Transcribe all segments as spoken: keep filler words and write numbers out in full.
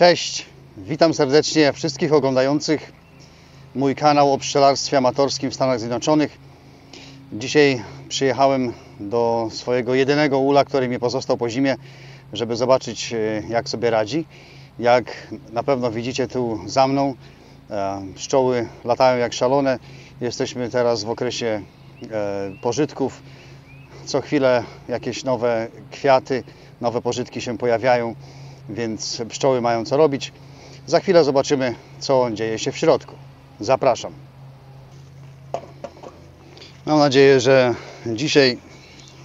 Cześć, witam serdecznie wszystkich oglądających mój kanał o pszczelarstwie amatorskim w Stanach Zjednoczonych. Dzisiaj przyjechałem do swojego jedynego ula, który mi pozostał po zimie, żeby zobaczyć, jak sobie radzi. Jak na pewno widzicie tu za mną, pszczoły latają jak szalone. Jesteśmy teraz w okresie pożytków. Co chwilę jakieś nowe kwiaty, nowe pożytki się pojawiają, więc pszczoły mają co robić. Za chwilę zobaczymy, co dzieje się w środku. Zapraszam. Mam nadzieję, że dzisiaj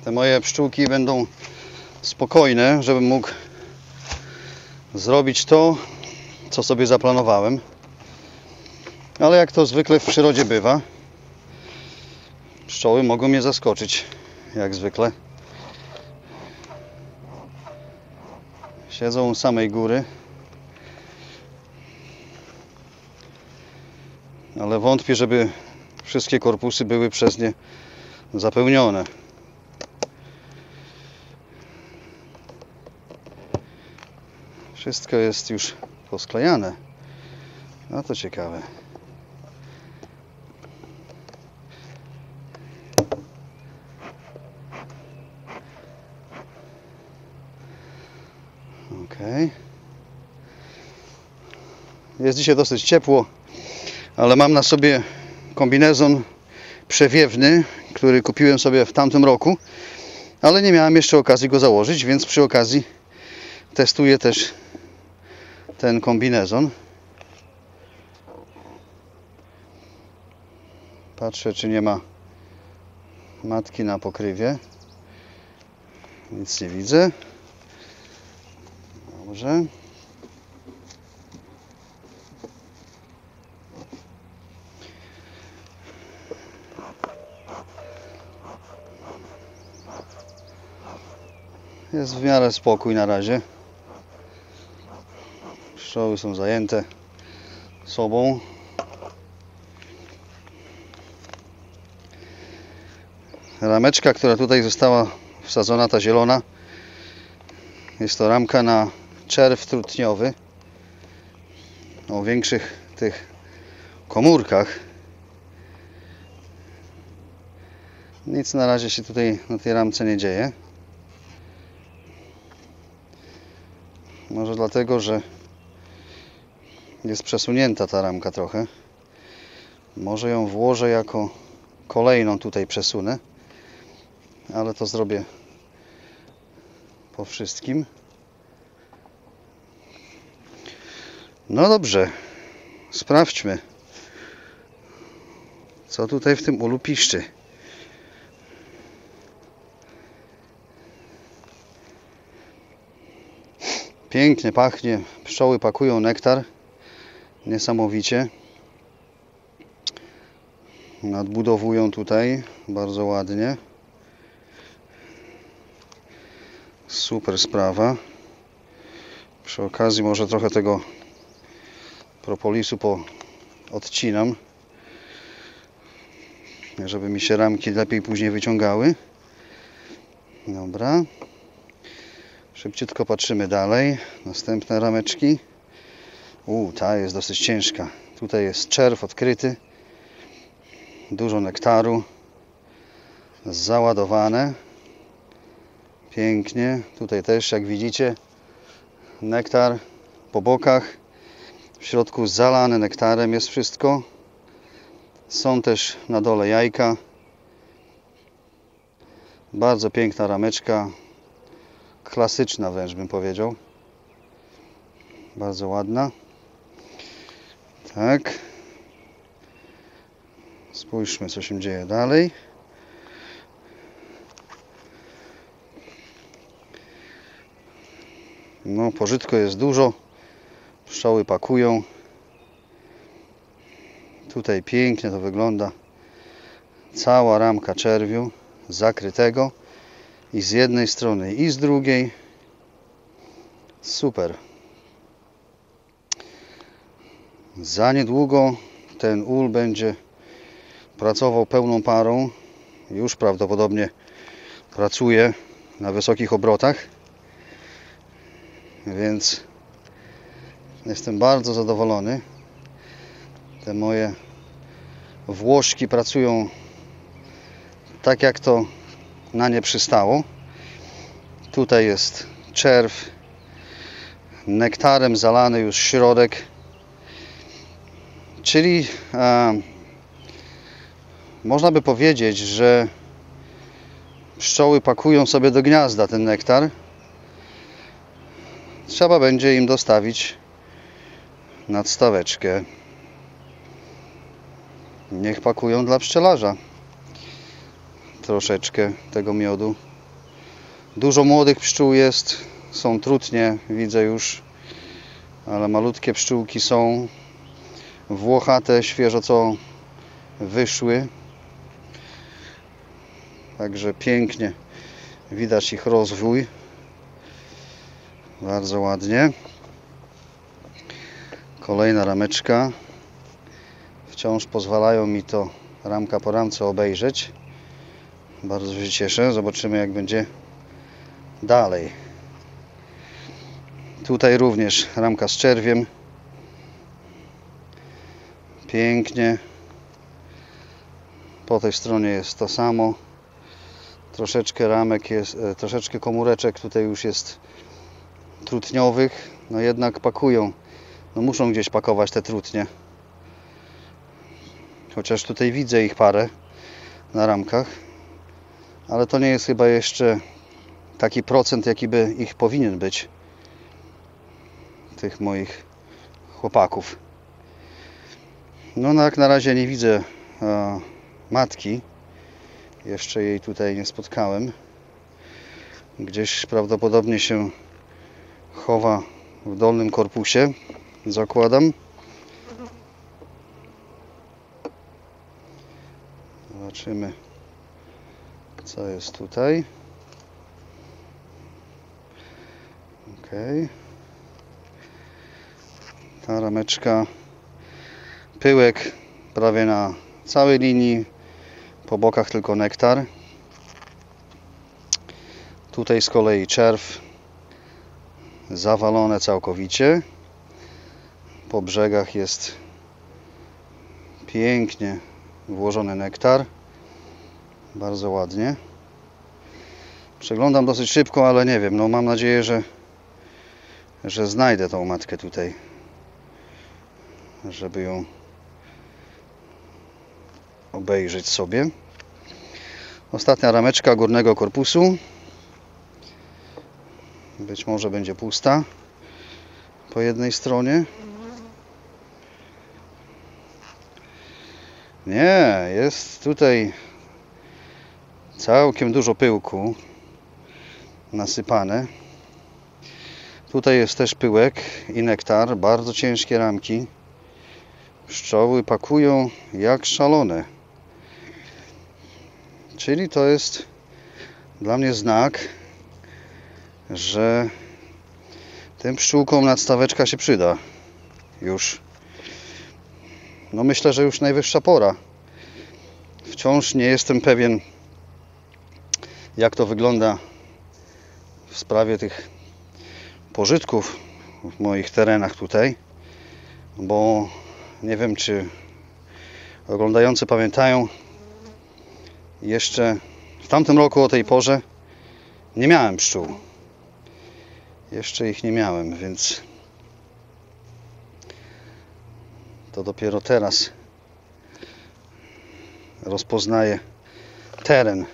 te moje pszczółki będą spokojne, żebym mógł zrobić to, co sobie zaplanowałem. Ale jak to zwykle w przyrodzie bywa, pszczoły mogą mnie zaskoczyć, jak zwykle. Siedzą u samej góry, ale wątpię, żeby wszystkie korpusy były przez nie zapełnione. Wszystko jest już posklejane. No to ciekawe. Okay. Jest dzisiaj dosyć ciepło, ale mam na sobie kombinezon przewiewny, który kupiłem sobie w tamtym roku, ale nie miałem jeszcze okazji go założyć, więc przy okazji testuję też ten kombinezon. Patrzę, czy nie ma matki na pokrywie. Nic nie widzę. Dobrze. Jest w miarę spokój na razie. Pszczoły są zajęte sobą. Rameczka, która tutaj została wsadzona, ta zielona, jest to ramka na czerw trutniowy o większych tych komórkach. Nic na razie się tutaj na tej ramce nie dzieje. Może dlatego, że jest przesunięta ta ramka trochę. Może ją włożę jako kolejną, tutaj przesunę, ale to zrobię po wszystkim. No dobrze, sprawdźmy, co tutaj w tym ulu piszczy. Pięknie pachnie, pszczoły pakują nektar niesamowicie. Nadbudowują tutaj bardzo ładnie. Super sprawa. Przy okazji może trochę tego propolisu poodcinam, żeby mi się ramki lepiej później wyciągały. Dobra. Szybciutko patrzymy dalej. Następne rameczki. U, ta jest dosyć ciężka. Tutaj jest czerw odkryty. Dużo nektaru. Załadowane. Pięknie. Tutaj też, jak widzicie, nektar po bokach. W środku zalane nektarem jest wszystko. Są też na dole jajka. Bardzo piękna rameczka. Klasyczna wręcz, bym powiedział. Bardzo ładna. Tak. Spójrzmy, co się dzieje dalej. No, pożytku jest dużo. Pszczoły pakują. Tutaj pięknie to wygląda. Cała ramka czerwiu zakrytego. I z jednej strony, i z drugiej. Super. Za niedługo ten ul będzie pracował pełną parą. Już prawdopodobnie pracuje na wysokich obrotach. Więc Jestem bardzo zadowolony. Te moje włożki pracują tak, jak to na nie przystało. Tutaj jest czerw, nektarem zalany już środek, czyli e, można by powiedzieć, że pszczoły pakują sobie do gniazda ten nektar. Trzeba będzie im dostawić nadstaweczkę. Niech pakują dla pszczelarza troszeczkę tego miodu. Dużo młodych pszczół jest, są trutnie, widzę już, ale malutkie pszczółki są. Włochate, świeżo co wyszły. Także pięknie widać ich rozwój. Bardzo ładnie. Kolejna rameczka. Wciąż pozwalają mi to ramka po ramce obejrzeć. Bardzo się cieszę. Zobaczymy, jak będzie dalej. Tutaj również ramka z czerwiem. Pięknie. Po tej stronie jest to samo. Troszeczkę ramek jest, troszeczkę komóreczek tutaj już jest trutniowych. No jednak pakują. No muszą gdzieś pakować te trutnie. Chociaż tutaj widzę ich parę na ramkach. Ale to nie jest chyba jeszcze taki procent, jaki by ich powinien być. Tych moich chłopaków. No, no jak na razie nie widzę e, matki. Jeszcze jej tutaj nie spotkałem. Gdzieś prawdopodobnie się chowa w dolnym korpusie. Zakładam. Zobaczymy, co jest tutaj. Ok. Ta rameczka. Pyłek prawie na całej linii. Po bokach tylko nektar. Tutaj z kolei czerw. Zawalone całkowicie. Po brzegach jest pięknie włożony nektar. Bardzo ładnie. Przeglądam dosyć szybko, ale nie wiem. No mam nadzieję, że, że znajdę tą matkę tutaj. Żeby ją obejrzeć sobie. Ostatnia rameczka górnego korpusu. Być może będzie pusta po jednej stronie. Nie, jest tutaj całkiem dużo pyłku nasypane. Tutaj jest też pyłek i nektar, bardzo ciężkie ramki. Pszczoły pakują jak szalone. Czyli to jest dla mnie znak, że tym pszczółkom nadstaweczka się przyda. Już. No myślę, że już najwyższa pora. Wciąż nie jestem pewien, jak to wygląda w sprawie tych pożytków w moich terenach tutaj, bo nie wiem, czy oglądający pamiętają, jeszcze w tamtym roku o tej porze nie miałem pszczół. Jeszcze ich nie miałem, więc to dopiero teraz rozpoznaję teren.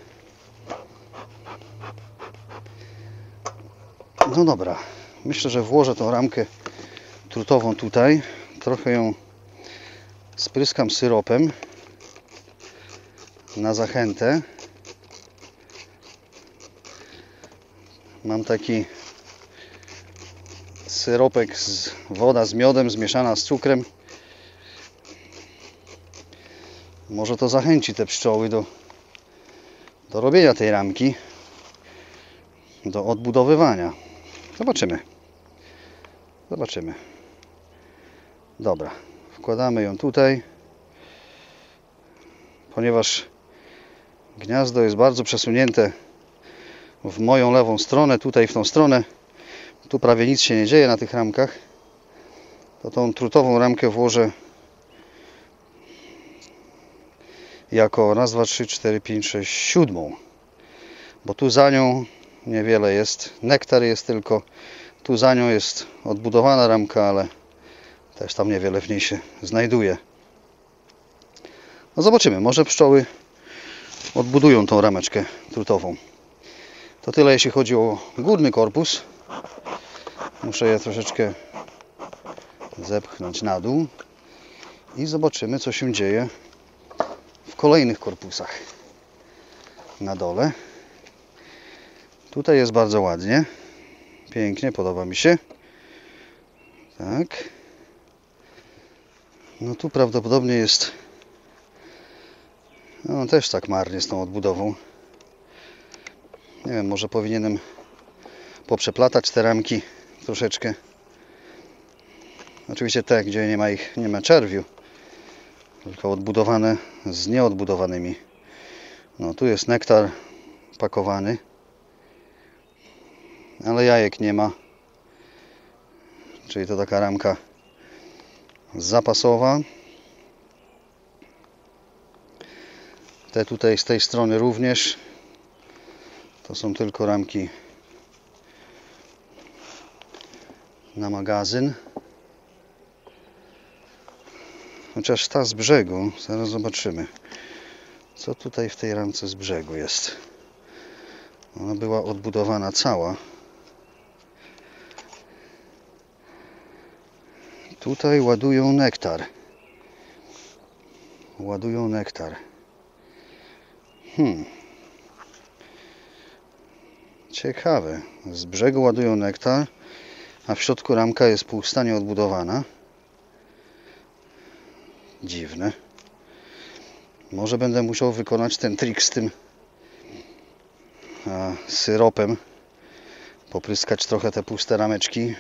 No dobra, myślę, że włożę tą ramkę trutową tutaj. Trochę ją spryskam syropem na zachętę. Mam taki syropek z woda z miodem zmieszana z cukrem. Może to zachęci te pszczoły do, do robienia tej ramki, do odbudowywania. Zobaczymy. Zobaczymy. Dobra. Wkładamy ją tutaj, ponieważ gniazdo jest bardzo przesunięte w moją lewą stronę, tutaj w tą stronę. Tu prawie nic się nie dzieje na tych ramkach, to tą trutową ramkę włożę jako raz, dwa, trzy, cztery, pięć, sześć, siódmą, bo tu za nią niewiele jest, nektar jest tylko, tu za nią jest odbudowana ramka, ale też tam niewiele w niej się znajduje. No zobaczymy, może pszczoły odbudują tą rameczkę trutową. To tyle jeśli chodzi o górny korpus. Muszę je troszeczkę zepchnąć na dół i zobaczymy, co się dzieje w kolejnych korpusach na dole. Tutaj jest bardzo ładnie, pięknie, podoba mi się. Tak. No tu prawdopodobnie jest, no też tak marnie z tą odbudową. Nie wiem, może powinienem poprzeplatać te ramki troszeczkę. Oczywiście te, gdzie nie ma ich, nie ma czerwiu, tylko odbudowane z nieodbudowanymi. No tu jest nektar pakowany, ale jajek nie ma, czyli to taka ramka zapasowa. Te tutaj z tej strony również to są tylko ramki na magazyn. Chociaż ta z brzegu, zaraz zobaczymy, co tutaj w tej ramce z brzegu jest. Ona była odbudowana cała. Tutaj ładują nektar. Ładują nektar. Hmm. Ciekawe. Z brzegu ładują nektar, a w środku ramka jest pusta, nieodbudowana. Dziwne. Może będę musiał wykonać ten trik z tym a, syropem. Popryskać trochę te puste rameczki.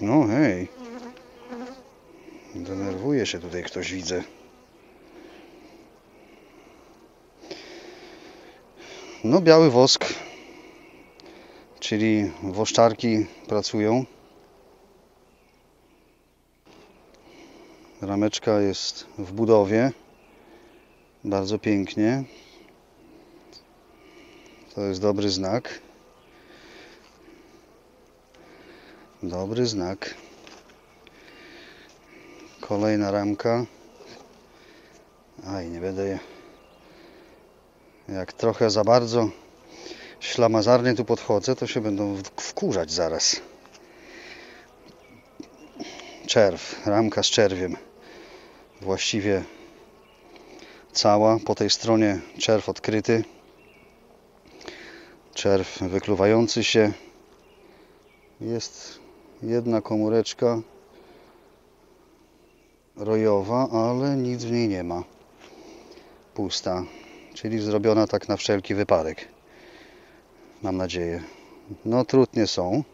No hej. Denerwuje się tutaj ktoś, widzę. No biały wosk, czyli woszczarki pracują. Rameczka jest w budowie. Bardzo pięknie. To jest dobry znak. Dobry znak. Kolejna ramka. Aj, nie będę je. Jak trochę za bardzo ślamazarnie tu podchodzę, to się będą wkurzać zaraz. Czerw. Ramka z czerwiem. Właściwie cała. Po tej stronie czerw odkryty. Czerw wykluwający się. Jest jedna komóreczka rojowa, ale nic w niej nie ma. Pusta. Czyli zrobiona tak na wszelki wypadek. Mam nadzieję. No trudnie są.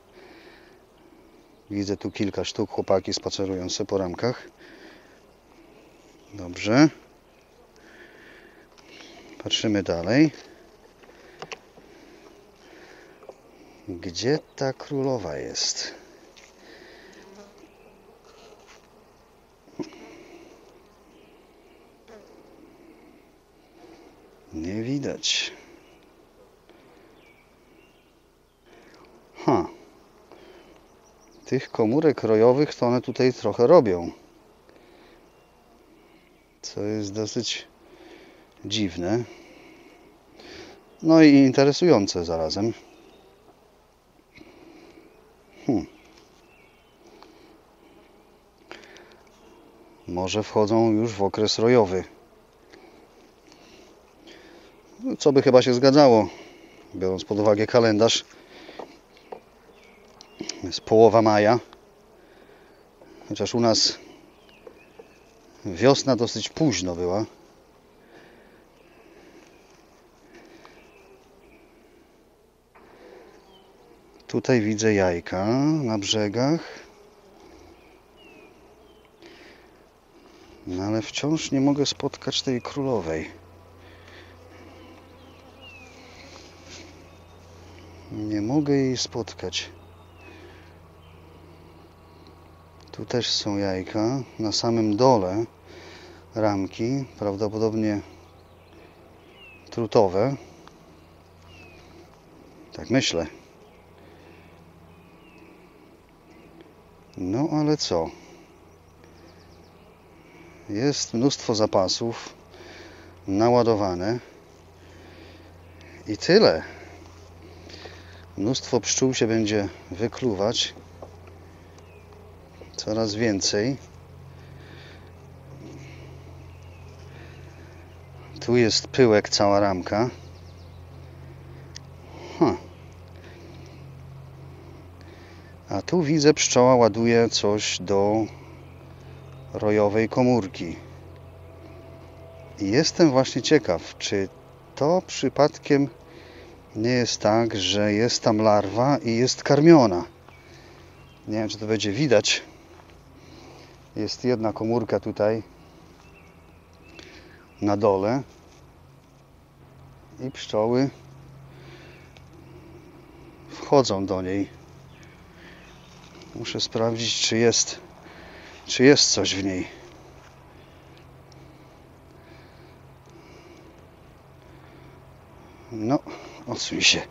Widzę tu kilka sztuk. Chłopaki spacerują sobie po ramkach. Dobrze. Patrzymy dalej. Gdzie ta królowa jest? Nie widać. Ha. Tych komórek rojowych to one tutaj trochę robią. Co jest dosyć dziwne. No i interesujące zarazem. Hmm. Może wchodzą już w okres rojowy. Co by chyba się zgadzało, biorąc pod uwagę kalendarz. Jest połowa maja. Chociaż u nas wiosna dosyć późno była. Tutaj widzę jajka na brzegach. No ale wciąż nie mogę spotkać tej królowej. Nie mogę jej spotkać. Tu też są jajka. Na samym dole ramki, prawdopodobnie trutowe. Tak myślę. No ale co? Jest mnóstwo zapasów naładowane i tyle. Mnóstwo pszczół się będzie wykluwać. Coraz więcej. Tu jest pyłek, cała ramka. Huh. A tu widzę, pszczoła ładuje coś do rojowej komórki. I jestem właśnie ciekaw, czy to przypadkiem nie jest tak, że jest tam larwa i jest karmiona. Nie wiem, czy to będzie widać. Jest jedna komórka tutaj na dole i pszczoły wchodzą do niej. Muszę sprawdzić, czy jest, czy jest coś w niej. No, odsuń się.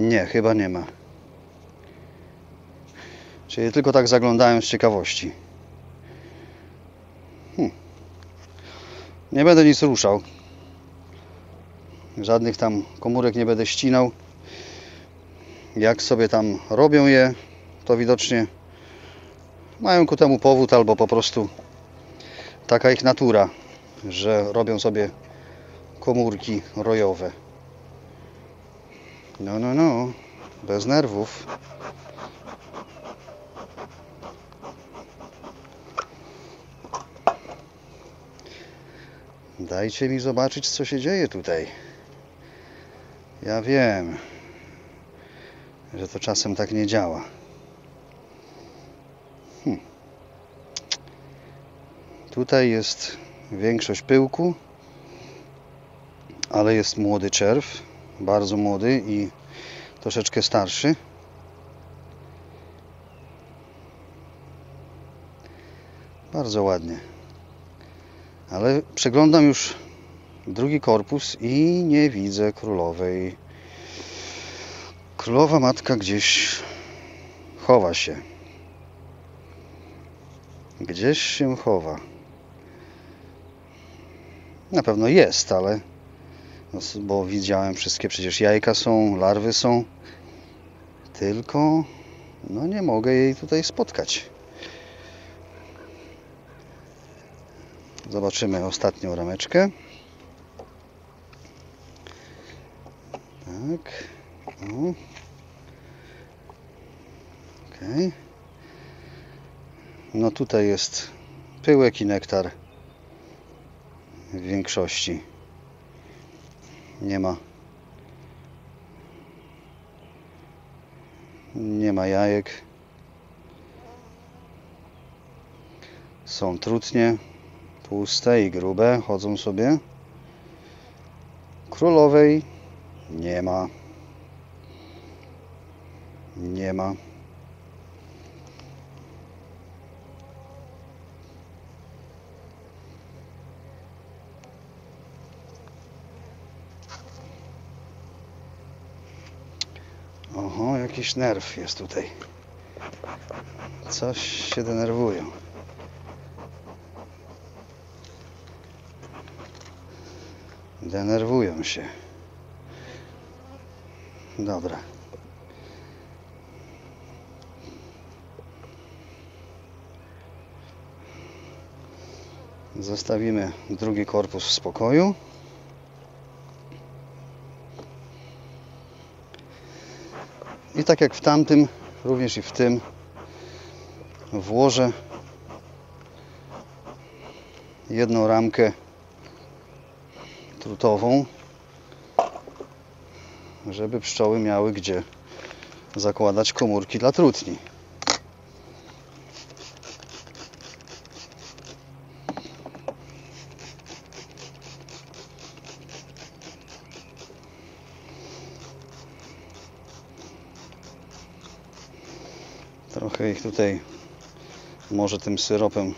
Nie, chyba nie ma. Czyli tylko tak zaglądałem z ciekawości. Hm. Nie będę nic ruszał. Żadnych tam komórek nie będę ścinał. Jak sobie tam robią je, to widocznie mają ku temu powód, albo po prostu taka ich natura, że robią sobie komórki rojowe. No, no, no, bez nerwów. Dajcie mi zobaczyć, co się dzieje tutaj. Ja wiem, że to czasem tak nie działa. Hm. Tutaj jest większość pyłku, ale jest młody czerw. Bardzo młody i troszeczkę starszy. Bardzo ładnie. Ale przeglądam już drugi korpus i nie widzę królowej. Królowa matka gdzieś chowa się. Gdzieś się chowa. Na pewno jest, ale... bo widziałem wszystkie, przecież jajka są, larwy są, tylko no nie mogę jej tutaj spotkać. Zobaczymy ostatnią rameczkę. Tak. O. Okay. No tutaj jest pyłek i nektar w większości. Nie ma, nie ma jajek. Są trutnie, tłuste i grube, chodzą sobie. Królowej nie ma. Nie ma. Oho, jakiś nerw jest tutaj. Coś się denerwują. Denerwują się. Dobra. Zostawimy drugi korpus w spokoju. I tak jak w tamtym, również i w tym włożę jedną ramkę trutową, żeby pszczoły miały gdzie zakładać komórki dla trutni. Trochę ich tutaj może tym syropem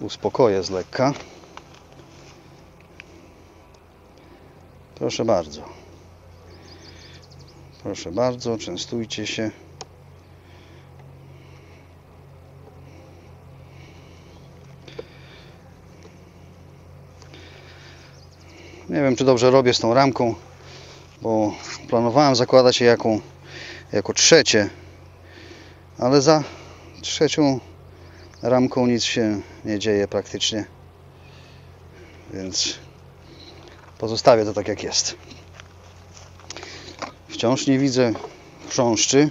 uspokoję z lekka. Proszę bardzo. Proszę bardzo, częstujcie się. Nie wiem, czy dobrze robię z tą ramką, bo planowałem zakładać je jako, jako trzecie, ale za trzecią ramką nic się nie dzieje praktycznie, więc pozostawię to tak, jak jest. Wciąż nie widzę chrząszczy.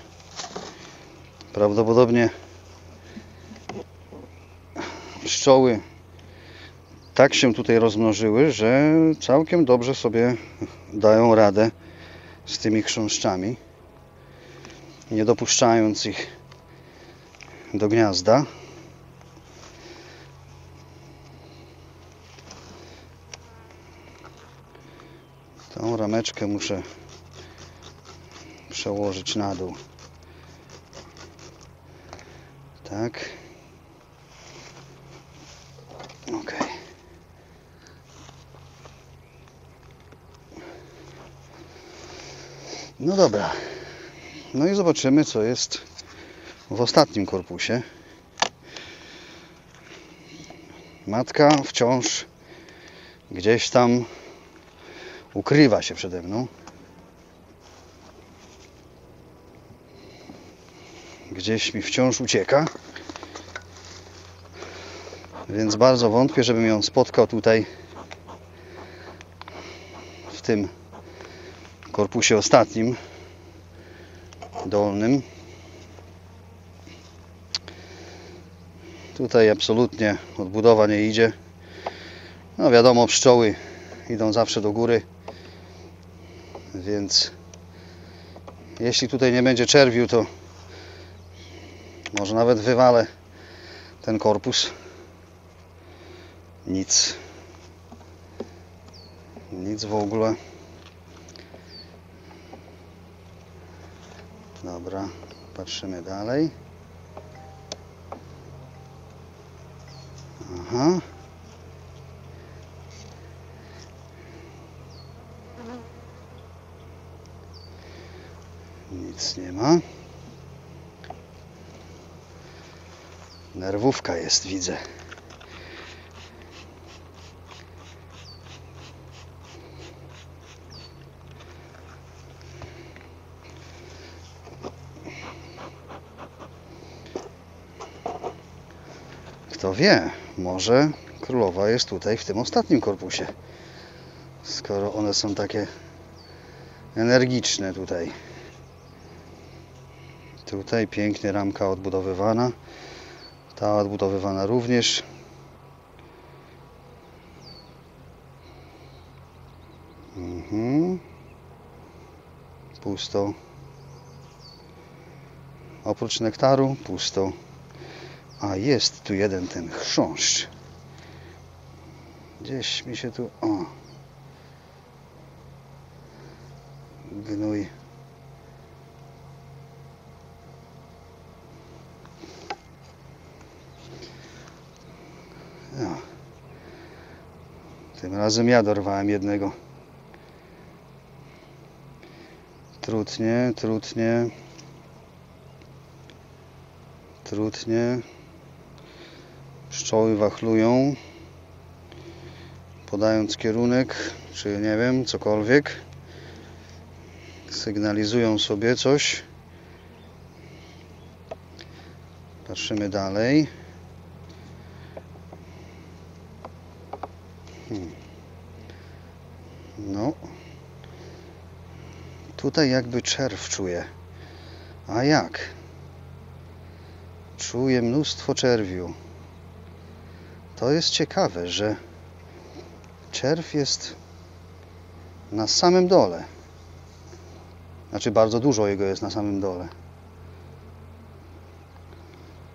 Prawdopodobnie pszczoły tak się tutaj rozmnożyły, że całkiem dobrze sobie dają radę z tymi chrząszczami, nie dopuszczając ich do gniazda. Tą rameczkę muszę przełożyć na dół. Tak. Ok. No dobra. No i zobaczymy, co jest w ostatnim korpusie. Matka wciąż gdzieś tam ukrywa się przede mną. Gdzieś mi wciąż ucieka. Więc bardzo wątpię, żebym ją spotkał tutaj w tym korpusie ostatnim, dolnym. Tutaj absolutnie odbudowa nie idzie. No wiadomo, pszczoły idą zawsze do góry. Więc jeśli tutaj nie będzie czerwiu, to może nawet wywalę ten korpus. Nic. Nic w ogóle. Dobra, patrzymy dalej. Aha. Nic nie ma. Nerwówka jest, widzę. Kto wie, może królowa jest tutaj w tym ostatnim korpusie, skoro one są takie energiczne tutaj. Tutaj pięknie ramka odbudowywana. Ta odbudowywana również. Mhm. Pusto. Oprócz nektaru pusto. A jest tu jeden ten chrząszcz. Gdzieś mi się tu... O. Gnój. No. Tym razem ja dorwałem jednego. Trudnie, trudnie. Trudnie. Pszczoły wachlują, podając kierunek, czy nie wiem, cokolwiek. Sygnalizują sobie coś. Patrzymy dalej. Hmm. No. Tutaj jakby czerw czuję. A jak? Czuję mnóstwo czerwiu. To jest ciekawe, że czerw jest na samym dole. Znaczy bardzo dużo jego jest na samym dole.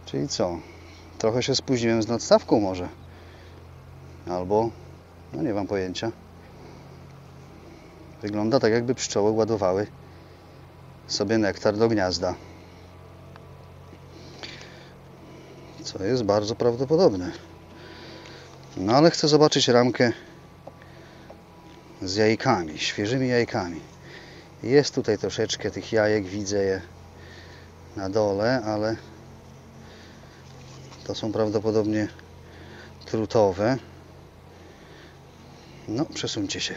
Czyli co? Trochę się spóźniłem z nadstawką może. Albo, no nie mam pojęcia. Wygląda tak, jakby pszczoły ładowały sobie nektar do gniazda. To jest bardzo prawdopodobne. No ale chcę zobaczyć ramkę z jajkami, świeżymi jajkami. Jest tutaj troszeczkę tych jajek, widzę je na dole, ale to są prawdopodobnie trutowe. No, przesuńcie się.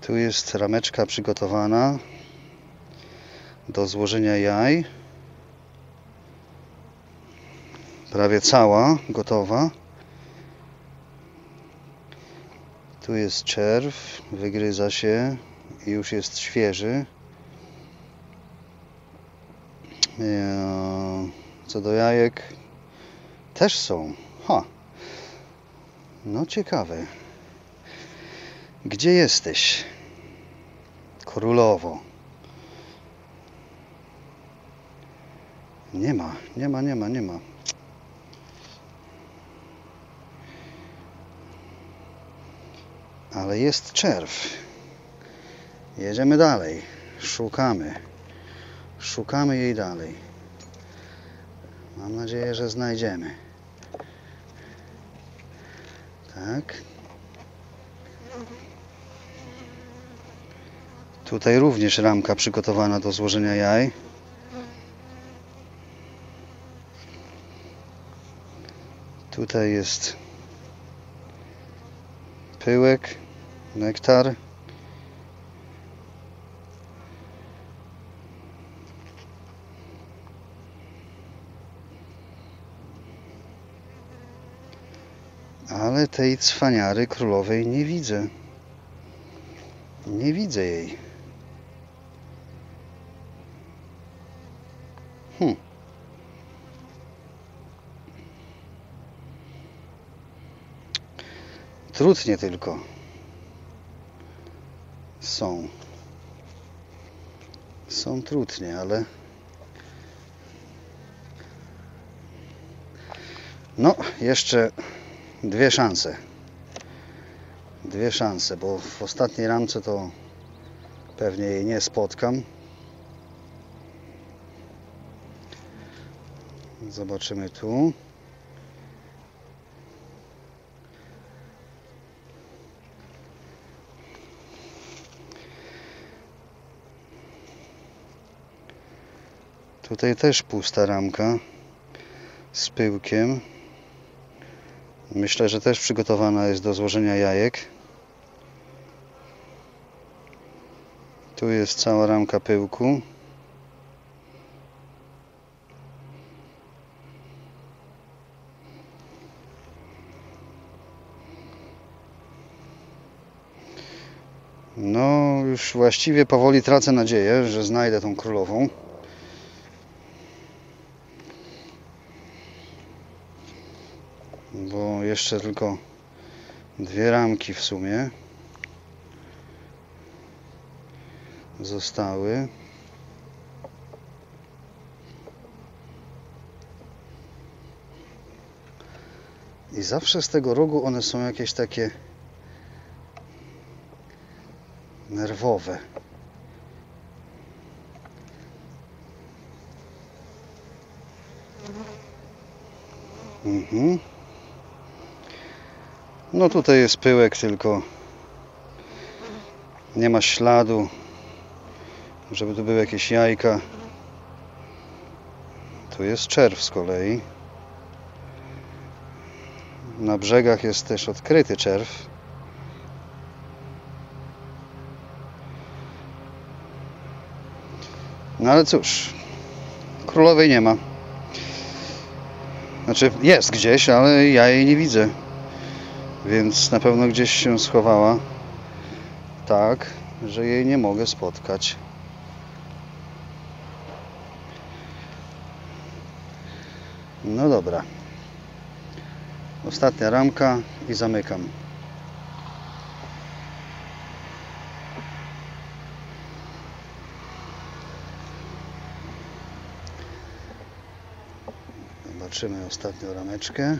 Tu jest rameczka przygotowana do złożenia jaj. Prawie cała, gotowa. Tu jest czerw, wygryza się i już jest świeży. Co do jajek, też są. Ha. No ciekawe. Gdzie jesteś? Królowo. Nie ma, nie ma, nie ma, nie ma. Ale jest czerw. Jedziemy dalej. Szukamy. Szukamy jej dalej. Mam nadzieję, że znajdziemy. Tak. Tutaj również ramka przygotowana do złożenia jaj. Tutaj jest pyłek, nektar. Ale tej cwaniary królowej nie widzę. Nie widzę jej. Hm. Trudnie tylko są są trudnie, ale no jeszcze dwie szanse dwie szanse, bo w ostatniej ramce to pewnie jej nie spotkam. Zobaczymy tu. Tutaj też pusta ramka z pyłkiem. Myślę, że też przygotowana jest do złożenia jajek. Tu jest cała ramka pyłku. No, już właściwie powoli tracę nadzieję, że znajdę tą królową. Bo jeszcze tylko dwie ramki w sumie zostały. I zawsze z tego rogu one są jakieś takie nerwowe. Mhm. No tutaj jest pyłek, tylko nie ma śladu, żeby tu były jakieś jajka. Tu jest czerw z kolei. Na brzegach jest też odkryty czerw. No ale cóż, królowej nie ma. Znaczy jest gdzieś, ale ja jej nie widzę. Więc na pewno gdzieś się schowała, tak, że jej nie mogę spotkać. No dobra. Ostatnia ramka i zamykam. Zobaczymy ostatnią rameczkę.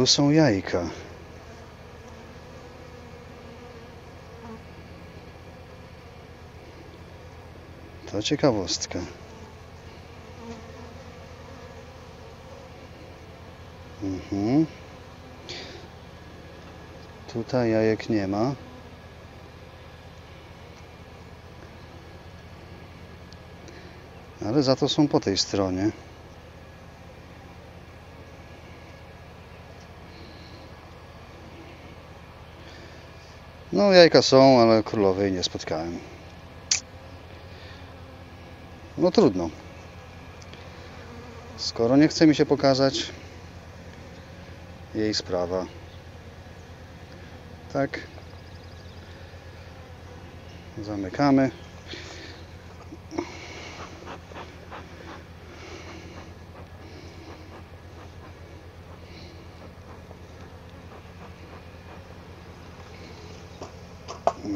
Tu są jajka. To ciekawostka. Mhm. Tutaj jajek nie ma. Ale za to są po tej stronie. No, jajka są, ale królowej nie spotkałem. No trudno. Skoro nie chce mi się pokazać, jej sprawa. Tak. Zamykamy.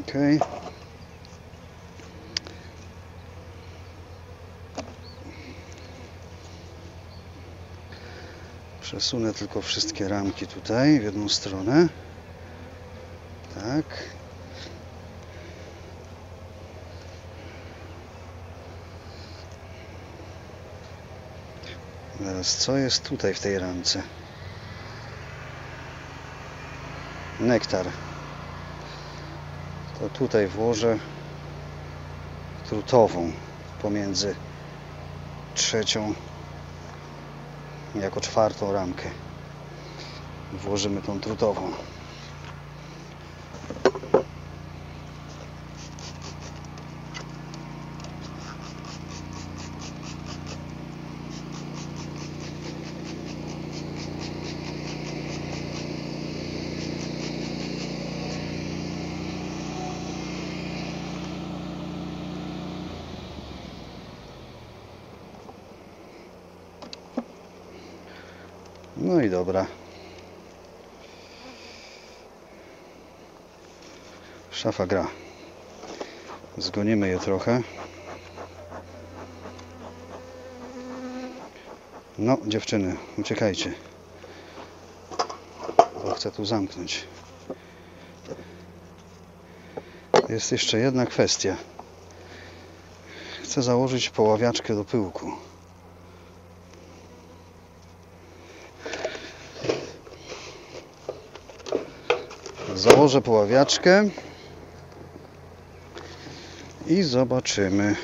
Okej. Okay. Przesunę tylko wszystkie ramki tutaj w jedną stronę. Tak. Teraz co jest tutaj w tej ramce? Nektar. To tutaj włożę trutową pomiędzy trzecią jako czwartą ramkę. Włożymy tą trutową. No i dobra. Szafa gra. Zgonimy je trochę. No, dziewczyny, uciekajcie. Bo chcę tu zamknąć. Jest jeszcze jedna kwestia. Chcę założyć poławiaczkę do pyłku. Założę poławiaczkę i zobaczymy.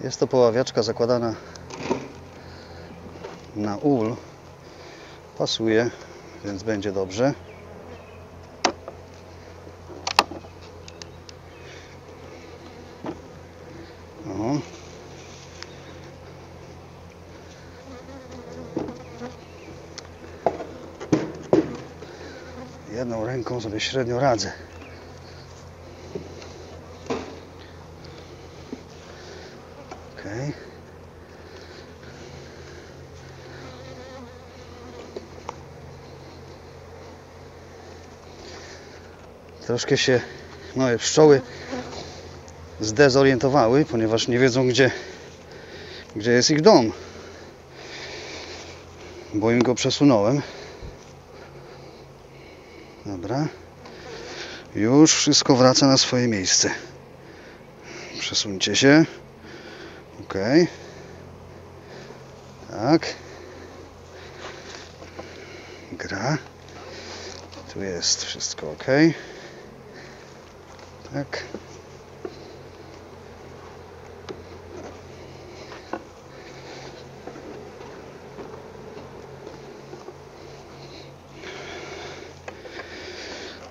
Jest to poławiaczka zakładana na ul. Pasuje, więc będzie dobrze. Jedną ręką sobie średnio radzę. Okej. Troszkę się moje pszczoły zdezorientowały, ponieważ nie wiedzą, gdzie, gdzie jest ich dom. Bo im go przesunąłem. Dobra, już wszystko wraca na swoje miejsce. Przesuńcie się. Ok. Tak. Gra. Tu jest wszystko ok. Tak.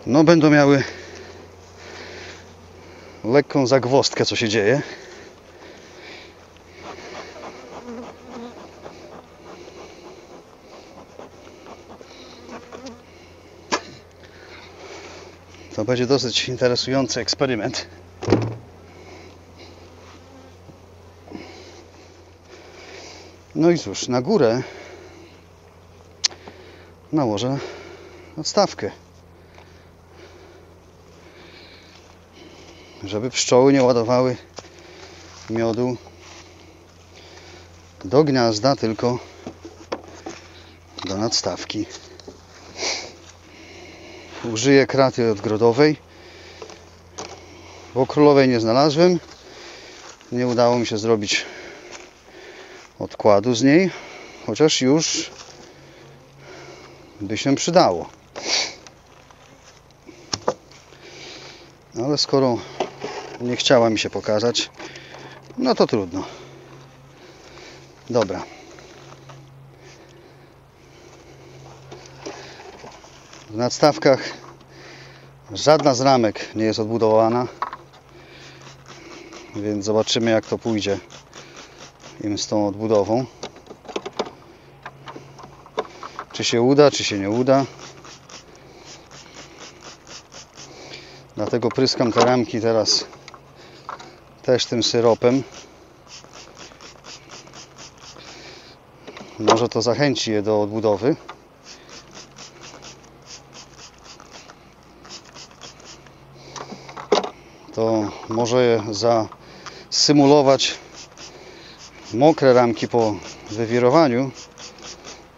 No, będą miały lekką zagwozdkę, co się dzieje. To będzie dosyć interesujący eksperyment. No i cóż, na górę nałożę odstawkę, żeby pszczoły nie ładowały miodu do gniazda, tylko do nadstawki. Użyję kraty odgrodowej, bo królowej nie znalazłem. Nie udało mi się zrobić odkładu z niej, chociaż już by się przydało. Ale skoro nie chciała mi się pokazać, no to trudno. Dobra. W nadstawkach żadna z ramek nie jest odbudowana, więc zobaczymy, jak to pójdzie im z tą odbudową. Czy się uda, czy się nie uda. Dlatego pryskam te ramki teraz też tym syropem. Może to zachęci je do odbudowy. To może je zasymulować mokre ramki po wywirowaniu.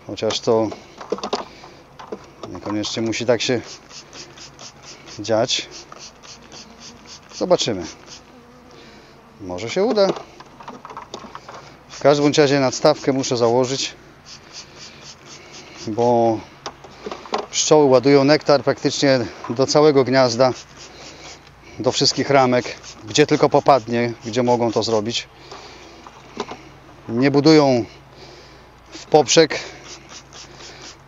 Chociaż to niekoniecznie musi tak się dziać. Zobaczymy. Może się uda. W każdym razie nadstawkę muszę założyć, bo pszczoły ładują nektar praktycznie do całego gniazda, do wszystkich ramek, gdzie tylko popadnie, gdzie mogą to zrobić. Nie budują w poprzek,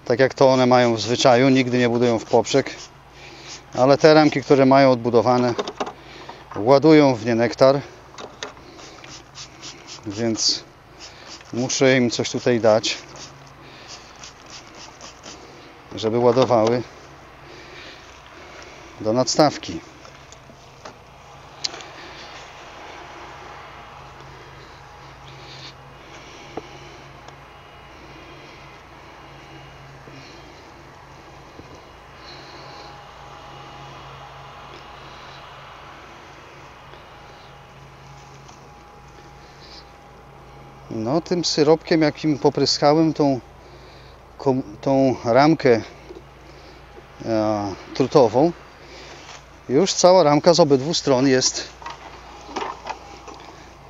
tak jak to one mają w zwyczaju, nigdy nie budują w poprzek, ale te ramki, które mają odbudowane, ładują w nie nektar, więc muszę im coś tutaj dać, żeby ładowały do nadstawki. No, tym syropkiem, jakim popryskałem tą, tą ramkę e, trutową, już cała ramka z obydwu stron jest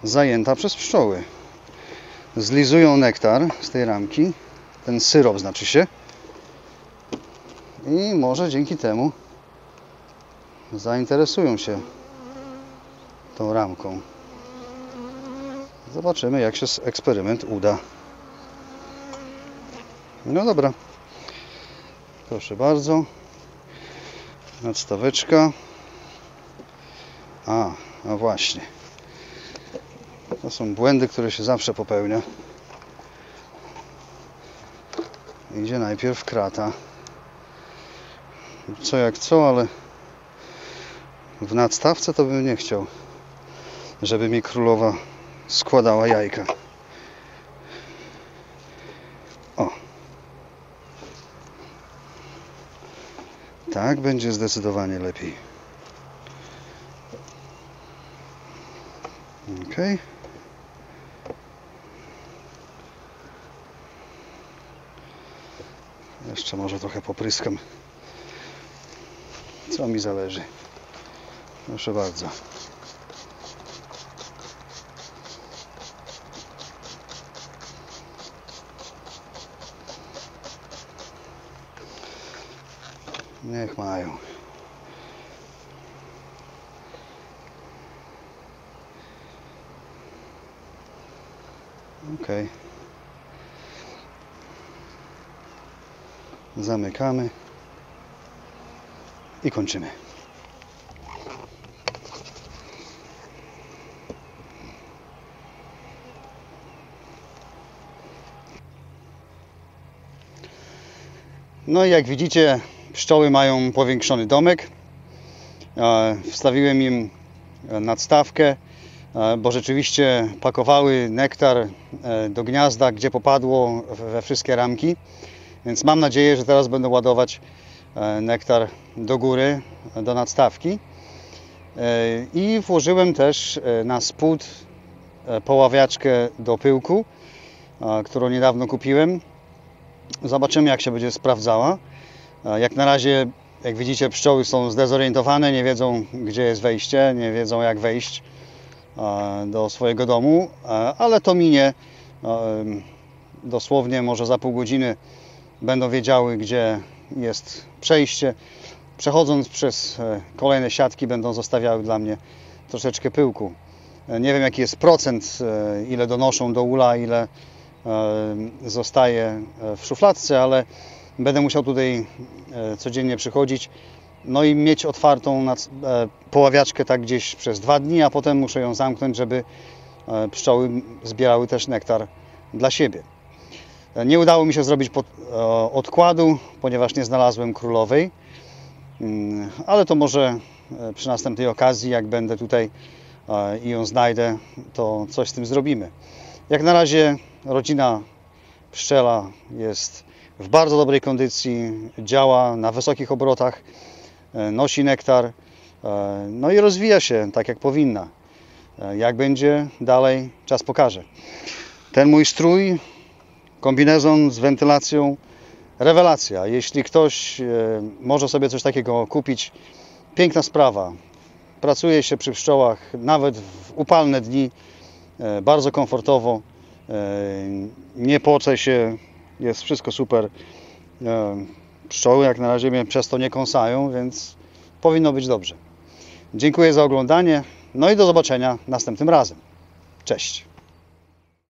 zajęta przez pszczoły. Zlizują nektar z tej ramki, ten syrop znaczy się, i może dzięki temu zainteresują się tą ramką. Zobaczymy, jak się eksperyment uda. No dobra. Proszę bardzo. Nadstaweczka. A, no właśnie. To są błędy, które się zawsze popełnia. Idzie najpierw krata. Co jak co, ale w nadstawce to bym nie chciał, żeby mi królowa składała jajka. O. Tak będzie zdecydowanie lepiej. Ok. Jeszcze może trochę popryskam. Co mi zależy. Proszę bardzo. Niech mają. Ok. Zamykamy i kończymy. No i jak widzicie, pszczoły mają powiększony domek. Wstawiłem im nadstawkę, bo rzeczywiście pakowały nektar do gniazda, gdzie popadło, we wszystkie ramki. Więc mam nadzieję, że teraz będą ładować nektar do góry, do nadstawki. I włożyłem też na spód poławiaczkę do pyłku, którą niedawno kupiłem. Zobaczymy, jak się będzie sprawdzała. Jak na razie, jak widzicie, pszczoły są zdezorientowane, nie wiedzą, gdzie jest wejście, nie wiedzą, jak wejść do swojego domu, ale to minie. Dosłownie może za pół godziny będą wiedziały, gdzie jest przejście. Przechodząc przez kolejne siatki będą zostawiały dla mnie troszeczkę pyłku. Nie wiem, jaki jest procent, ile donoszą do ula, ile zostaje w szufladce, ale będę musiał tutaj codziennie przychodzić, no i mieć otwartą poławiaczkę tak gdzieś przez dwa dni, a potem muszę ją zamknąć, żeby pszczoły zbierały też nektar dla siebie. Nie udało mi się zrobić odkładu, ponieważ nie znalazłem królowej, ale to może przy następnej okazji, jak będę tutaj i ją znajdę, to coś z tym zrobimy. Jak na razie rodzina pszczela jest w bardzo dobrej kondycji, działa na wysokich obrotach, nosi nektar, no i rozwija się tak, jak powinna. Jak będzie dalej, czas pokaże. Ten mój strój, kombinezon z wentylacją, rewelacja. Jeśli ktoś może sobie coś takiego kupić, piękna sprawa. Pracuje się przy pszczołach nawet w upalne dni, bardzo komfortowo, nie pocze się, jest wszystko super. Pszczoły jak na razie mnie przez to nie kąsają, więc powinno być dobrze. Dziękuję za oglądanie, no i do zobaczenia następnym razem. Cześć!